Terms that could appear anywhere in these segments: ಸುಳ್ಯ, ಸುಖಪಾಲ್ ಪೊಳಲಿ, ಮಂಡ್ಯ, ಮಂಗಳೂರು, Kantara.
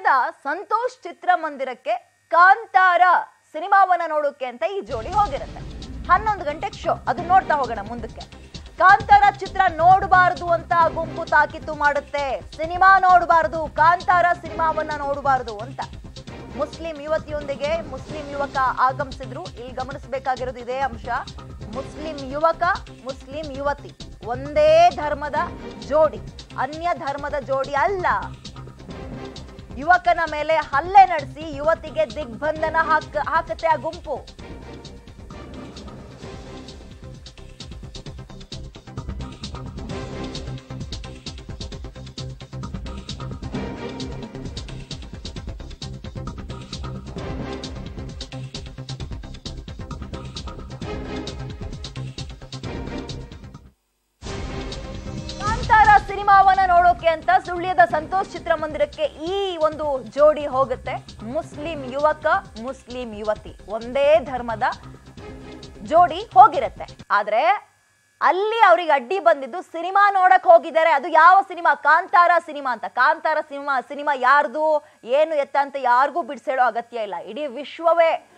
ಮಂಡ್ಯದ ಸಂತೋಷ್ ಚಿತ್ರಮಂದಿರಕ್ಕೆ ಕಾಂತಾರ ಸಿನಿಮಾವನ್ನ ನೋಡೋಕೆ ಅಂತ ಈ ಜೋಡಿ ಹೋಗಿರುತ್ತೆ. 11 ಗಂಟೆಗೆ ಶೋ, ಅದು ನೋಡ್ತಾ ಹೋಗೋಣ ಮುಂದಕ್ಕೆ. ಕಾಂತಾರ ಚಿತ್ರ ನೋಡಬಾರದು ಅಂತ ಗುಂಪು ತಾಕೀತು ಮಾಡುತ್ತೆ, ಸಿನಿಮಾ ನೋಡಬಾರದು, ಕಾಂತಾರ ಸಿನಿಮಾವನ್ನ ನೋಡಬಾರದು ಅಂತ. ಮುಸ್ಲಿಂ ಯುವತಿಯೊಂದಿಗೆ ಮುಸ್ಲಿಂ ಯುವಕ ಆಗಮಿಸಿದ್ರು. ಇಲ್ಲಿ ಗಮನಿಸಬೇಕಾಗಿರೋದು ಇದೇ ಅಂಶ, ಮುಸ್ಲಿಂ ಯುವಕ ಮುಸ್ಲಿಂ ಯುವತಿ ಒಂದೇ ಧರ್ಮದ ಜೋಡಿ, ಅನ್ಯ ಧರ್ಮದ ಜೋಡಿ ಅಲ್ಲ. ಯುವಕನ ಮೇಲೆ ಹಲ್ಲೆ ನಡೆಸಿ ಯುವತಿಗೆ ದಿಗ್ಬಂಧನ ಹಾಕುತ್ತೆ ಆ ಗುಂಪು. ಸಿನಿಮಾವನ್ನ ನೋಡೋಕೆ ಅಂತ ಸುಳ್ಯದ ಸಂತೋಷ್ ಚಿತ್ರಮಂದಿರಕ್ಕೆ ಈ ಒಂದು ಜೋಡಿ ಹೋಗುತ್ತೆ. ಮುಸ್ಲಿಂ ಯುವಕ ಮುಸ್ಲಿಂ ಯುವತಿ ಒಂದೇ ಧರ್ಮದ ಜೋಡಿ ಹೋಗಿರುತ್ತೆ. ಆದ್ರೆ ಅಲ್ಲಿ ಅವರಿಗೆ ಅಡ್ಡಿ ಬಂದಿದ್ದು ಸಿನಿಮಾ ನೋಡಕ್ ಹೋಗಿದ್ದಾರೆ. ಅದು ಯಾವ ಸಿನಿಮಾ? ಕಾಂತಾರ ಸಿನಿಮಾ ಅಂತ. ಕಾಂತಾರ ಸಿನಿಮಾ ಯಾರ್ದು ಏನು ಎತ್ತ ಅಂತ ಯಾರಿಗೂ ಬಿಡಿಸೇಡೋ ಅಗತ್ಯ ಇಲ್ಲ. ಇಡೀ ವಿಶ್ವವೇ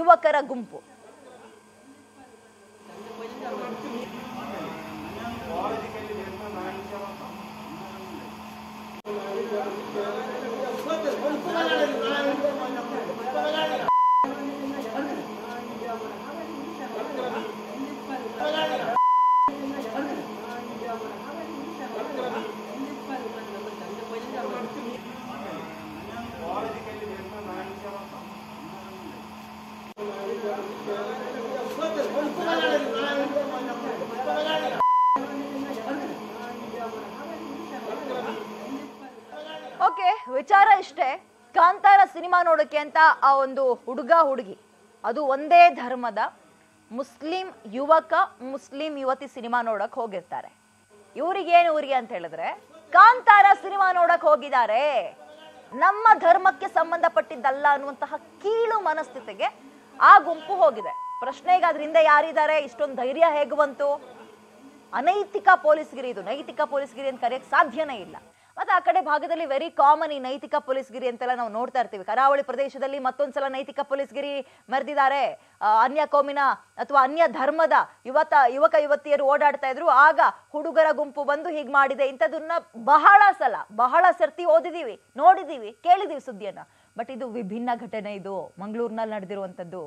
ಯುವಕರ ಗುಂಪು. ವಿಚಾರ ಇಷ್ಟೇ, ಕಾಂತಾರ ಸಿನಿಮಾ ನೋಡೋಕೆ ಅಂತ ಆ ಒಂದು ಹುಡುಗ ಹುಡುಗಿ, ಅದು ಒಂದೇ ಧರ್ಮದ ಮುಸ್ಲಿಂ ಯುವಕ ಮುಸ್ಲಿಂ ಯುವತಿ ಸಿನಿಮಾ ನೋಡಕ್ ಹೋಗಿರ್ತಾರೆ. ಇವರಿಗೇನು ಊರಿಗೆ ಅಂತ ಹೇಳಿದ್ರೆ ಕಾಂತಾರ ಸಿನಿಮಾ ನೋಡಕ್ ಹೋಗಿದ್ದಾರೆ, ನಮ್ಮ ಧರ್ಮಕ್ಕೆ ಸಂಬಂಧಪಟ್ಟಿದ್ದಲ್ಲ ಅನ್ನುವಂತಹ ಕೀಳು ಮನಸ್ಥಿತಿಗೆ ಆ ಗುಂಪು ಹೋಗಿದೆ. ಪ್ರಶ್ನೆಗೆ ಅದರಿಂದ ಯಾರಿದ್ದಾರೆ? ಇಷ್ಟೊಂದು ಧೈರ್ಯ ಹೇಗೆ ಬಂತು? ಅನೈತಿಕ ಪೊಲೀಸ್ಗಿರಿ ಇದು. ನೈತಿಕ ಪೊಲೀಸ್ಗಿರಿ ಅಂತ ಕರೆಯಕ್ಕೆ ಸಾಧ್ಯನೇ ಇಲ್ಲ. ಮತ್ತೆ ಆ ಕಡೆ ಭಾಗದಲ್ಲಿ ವೆರಿ ಕಾಮನ್ ಈ ನೈತಿಕ ಪೊಲೀಸ್ಗಿರಿ ಅಂತೆಲ್ಲ ನಾವು ನೋಡ್ತಾ ಇರ್ತೀವಿ. ಕರಾವಳಿ ಪ್ರದೇಶದಲ್ಲಿ ಮತ್ತೊಂದ್ಸಲ ನೈತಿಕ ಪೊಲೀಸ್ಗಿರಿ ಮೆರೆದಿದ್ದಾರೆ. ಅನ್ಯ ಕೋಮಿನ ಅಥವಾ ಅನ್ಯ ಧರ್ಮದ ಯುವಕ ಯುವತಿಯರು ಓಡಾಡ್ತಾ ಇದ್ರು, ಆಗ ಹುಡುಗರ ಗುಂಪು ಬಂದು ಹೀಗೆ ಮಾಡಿದೆ. ಇಂಥದನ್ನ ಬಹಳ ಸರ್ತಿ ಓದಿದೀವಿ, ನೋಡಿದೀವಿ, ಕೇಳಿದೀವಿ ಸುದ್ದಿಯನ್ನ. ಬಟ್ ಇದು ವಿಭಿನ್ನ ಘಟನೆ, ಇದು ಮಂಗಳೂರಿನಲ್ಲಿ ನಡೆದಿರುವಂಥದ್ದು.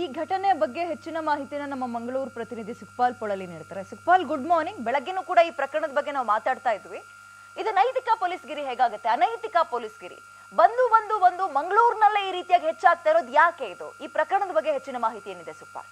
ಈ ಘಟನೆ ಬಗ್ಗೆ ಹೆಚ್ಚಿನ ಮಾಹಿತಿನ ನಮ್ಮ ಮಂಗಳೂರು ಪ್ರತಿನಿಧಿ ಸುಖಪಾಲ್ ಪೊಳಲಿ ನೀಡ್ತಾರೆ. Sukhpal, good morning. ಬೆಳಗ್ಗೆನೂ ಕೂಡ ಈ ಪ್ರಕರಣದ ಬಗ್ಗೆ ನಾವು ಮಾತಾಡ್ತಾ ಇದ್ವಿ. ಇದು ನೈತಿಕ ಪೊಲೀಸ್ಗಿರಿ ಹೇಗಾಗುತ್ತೆ? ಅನೈತಿಕ ಪೊಲೀಸ್ಗಿರಿ ಬಂದು ಬಂದು ಬಂದು ಮಂಗಳೂರಿನಲ್ಲೇ ಈ ರೀತಿಯಾಗಿ ಹೆಚ್ಚಾಗ್ತಾ ಇರೋದು ಯಾಕೆ? ಇದು ಈ ಪ್ರಕರಣದ ಬಗ್ಗೆ ಹೆಚ್ಚಿನ ಮಾಹಿತಿ ಏನಿದೆ ಸುಖಪಾಲ್?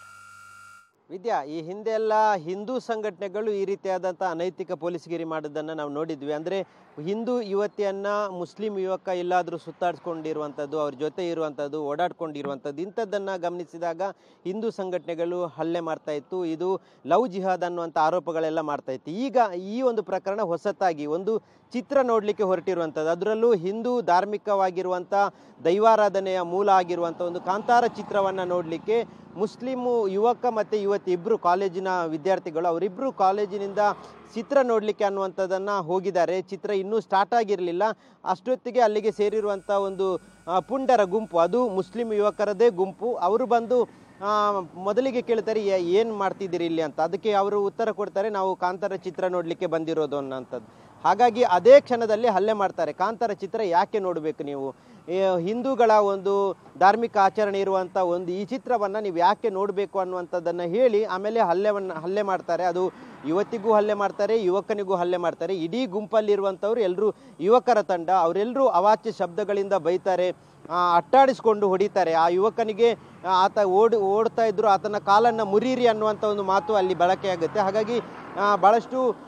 ವಿದ್ಯಾ, ಈ ಹಿಂದೆ ಎಲ್ಲ ಹಿಂದೂ ಸಂಘಟನೆಗಳು ಈ ರೀತಿಯಾದಂಥ ಅನೈತಿಕ ಪೊಲೀಸ್ಗಿರಿ ಮಾಡೋದನ್ನು ನಾವು ನೋಡಿದ್ವಿ. ಅಂದರೆ ಹಿಂದೂ ಯುವತಿಯನ್ನ ಮುಸ್ಲಿಂ ಯುವಕ ಎಲ್ಲಾದರೂ ಸುತ್ತಾಡಿಸಿಕೊಂಡಿರುವಂತದ್ದು ಅವರ ಜೊತೆ ಇರುವಂತದ್ದು ಓಡಾಡಿಕೊಂಡಿರುವಂತದ್ದು ಇಂತದನ್ನ ಗಮನಿಸಿದಾಗ ಹಿಂದೂ ಸಂಘಟನೆಗಳು ಹಲ್ಲೆ ಮಾಡ್ತಾ ಇತ್ತು. ಇದು ಲವ್ ಜಿಹಾದ್ ಅನ್ನುವಂತ ಆರೋಪಗಳೆಲ್ಲ ಮಾಡ್ತಾ ಇತ್ತು. ಈಗ ಈ ಒಂದು ಪ್ರಕರಣ ಹೊಸತಾಗಿ ಒಂದು ಚಿತ್ರ ನೋಡಲಿಕ್ಕೆ ಹೊರಟಿರುವಂತದ್ದು, ಅದರಲ್ಲೂ ಹಿಂದೂ ಧಾರ್ಮಿಕವಾಗಿರುವಂತ ದೈವಾರಾಧನೆಯ ಮೂಲ ಆಗಿರುವಂತ ಒಂದು ಕಾಂತಾರ ಚಿತ್ರವನ್ನ ನೋಡಲಿಕ್ಕೆ ಮುಸ್ಲಿಮು ಯುವಕ ಮತ್ತು ಯುವತಿ ಇಬ್ಬರು ಕಾಲೇಜಿನ ವಿದ್ಯಾರ್ಥಿಗಳು ಅವರಿಬ್ಬರು ಕಾಲೇಜಿನಿಂದ ಚಿತ್ರ ನೋಡಲಿಕ್ಕೆ ಅನ್ನುವಂಥದ್ದನ್ನು ಹೋಗಿದ್ದಾರೆ. ಚಿತ್ರ ಇನ್ನೂ ಸ್ಟಾರ್ಟ್ ಆಗಿರಲಿಲ್ಲ, ಅಷ್ಟೊತ್ತಿಗೆ ಅಲ್ಲಿಗೆ ಸೇರಿರುವಂಥ ಒಂದು ಪುಂಡರ ಗುಂಪು, ಅದು ಮುಸ್ಲಿಂ ಯುವಕರದೇ ಗುಂಪು, ಅವರು ಬಂದು ಮೊದಲಿಗೆ ಕೇಳ್ತಾರೆ ಏನು ಮಾಡ್ತಿದ್ದೀರಿ ಇಲ್ಲಿ ಅಂತ. ಅದಕ್ಕೆ ಅವರು ಉತ್ತರ ಕೊಡ್ತಾರೆ, ನಾವು ಕಾಂತಾರ ಚಿತ್ರ ನೋಡಲಿಕ್ಕೆ ಬಂದಿರೋದು ಅನ್ನೋಂಥದ್ದು. ಹಾಗಾಗಿ ಅದೇ ಕ್ಷಣದಲ್ಲಿ ಹಲ್ಲೆ ಮಾಡ್ತಾರೆ. ಕಾಂತಾರ ಚಿತ್ರ ಯಾಕೆ ನೋಡಬೇಕು ನೀವು, ಹಿಂದೂಗಳ ಒಂದು ಧಾರ್ಮಿಕ ಆಚರಣೆ ಇರುವಂಥ ಒಂದು ಈ ಚಿತ್ರವನ್ನು ನೀವು ಯಾಕೆ ನೋಡಬೇಕು ಅನ್ನುವಂಥದ್ದನ್ನು ಹೇಳಿ ಆಮೇಲೆ ಹಲ್ಲೆ ಮಾಡ್ತಾರೆ. ಅದು ಯುವತಿಗೂ ಹಲ್ಲೆ ಮಾಡ್ತಾರೆ, ಯುವಕನಿಗೂ ಹಲ್ಲೆ ಮಾಡ್ತಾರೆ. ಇಡೀ ಗುಂಪಲ್ಲಿರುವಂಥವ್ರು ಎಲ್ಲರೂ ಯುವಕರ ತಂಡ, ಅವರೆಲ್ಲರೂ ಅವಾಚ್ಯ ಶಬ್ದಗಳಿಂದ ಬೈತಾರೆ, ಅಟ್ಟಾಡಿಸ್ಕೊಂಡು ಹೊಡಿತಾರೆ. ಆ ಯುವಕನಿಗೆ ಆತ ಓಡ್ತಾ ಇದ್ರು ಆತನ ಕಾಲನ್ನು ಮುರೀರಿ ಅನ್ನುವಂಥ ಒಂದು ಮಾತು ಅಲ್ಲಿ ಬಳಕೆಯಾಗುತ್ತೆ. ಹಾಗಾಗಿ ಭಾಳಷ್ಟು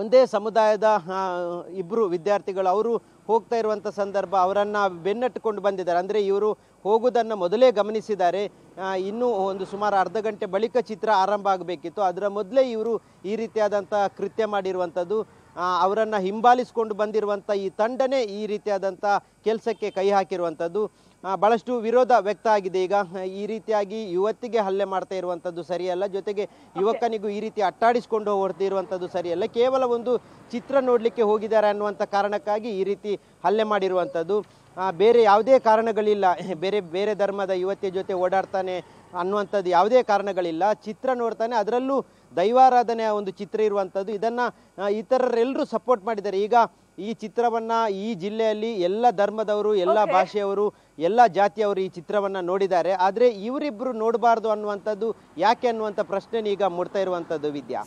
ಒಂದೇ ಸಮುದಾಯದ ಇಬ್ಬರು ವಿದ್ಯಾರ್ಥಿಗಳು ಅವರು ಹೋಗ್ತಾ ಇರುವಂಥ ಸಂದರ್ಭ ಅವರನ್ನು ಬೆನ್ನಟ್ಟಿಕೊಂಡು ಬಂದಿದ್ದಾರೆ. ಅಂದರೆ ಇವರು ಹೋಗುವುದನ್ನು ಮೊದಲೇ ಗಮನಿಸಿದ್ದಾರೆ. ಇನ್ನೂ ಒಂದು ಸುಮಾರು ಅರ್ಧ ಗಂಟೆ ಬಳಿಕ ಚಿತ್ರ ಆರಂಭ ಆಗಬೇಕಿತ್ತು, ಅದರ ಮೊದಲೇ ಇವರು ಈ ರೀತಿಯಾದಂಥ ಕೃತ್ಯ ಮಾಡಿರುವಂಥದ್ದು. ಅವರನ್ನು ಹಿಂಬಾಲಿಸಿಕೊಂಡು ಬಂದಿರುವಂಥ ಈ ತಂಡನೇ ಈ ರೀತಿಯಾದಂಥ ಕೆಲಸಕ್ಕೆ ಕೈ ಹಾಕಿರುವಂಥದ್ದು. ಭಾಳಷ್ಟು ವಿರೋಧ ವ್ಯಕ್ತ ಆಗಿದೆ. ಈಗ ಈ ರೀತಿಯಾಗಿ ಯುವತಿಗೆ ಹಲ್ಲೆ ಮಾಡ್ತಾ ಇರುವಂಥದ್ದು ಸರಿಯಲ್ಲ, ಜೊತೆಗೆ ಯುವಕನಿಗೂ ಈ ರೀತಿ ಅಟ್ಟಾಡಿಸಿಕೊಂಡು ಹೊರತಿರುವಂಥದ್ದು ಸರಿಯಲ್ಲ. ಕೇವಲ ಒಂದು ಚಿತ್ರ ನೋಡಲಿಕ್ಕೆ ಹೋಗಿದ್ದಾರೆ ಅನ್ನುವಂಥ ಕಾರಣಕ್ಕಾಗಿ ಈ ರೀತಿ ಹಲ್ಲೆ ಮಾಡಿರುವಂಥದ್ದು. ಬೇರೆ ಯಾವುದೇ ಕಾರಣಗಳಿಲ್ಲ, ಬೇರೆ ಬೇರೆ ಧರ್ಮದ ಯುವತಿಯ ಜೊತೆ ಓಡಾಡ್ತಾನೆ ಅನ್ನುವಂಥದ್ದು ಯಾವುದೇ ಕಾರಣಗಳಿಲ್ಲ. ಚಿತ್ರ ನೋಡ್ತಾನೆ, ಅದರಲ್ಲೂ ದೈವಾರಾಧನೆಯ ಒಂದು ಚಿತ್ರ ಇರುವಂಥದ್ದು. ಇದನ್ನು ಇತರರೆಲ್ಲರೂ ಸಪೋರ್ಟ್ ಮಾಡಿದ್ದಾರೆ. ಈಗ ಈ ಚಿತ್ರವನ್ನು ಈ ಜಿಲ್ಲೆಯಲ್ಲಿ ಎಲ್ಲ ಧರ್ಮದವರು, ಎಲ್ಲ ಭಾಷೆಯವರು, ಎಲ್ಲ ಜಾತಿಯವರು ಈ ಚಿತ್ರವನ್ನು ನೋಡಿದ್ದಾರೆ. ಆದರೆ ಇವರಿಬ್ಬರು ನೋಡಬಾರ್ದು ಅನ್ನುವಂಥದ್ದು ಯಾಕೆ ಅನ್ನುವಂಥ ಪ್ರಶ್ನೆ ಈಗ ಮೂಡ್ತಾ ಇರುವಂಥದ್ದು ವಿದ್ಯಾ.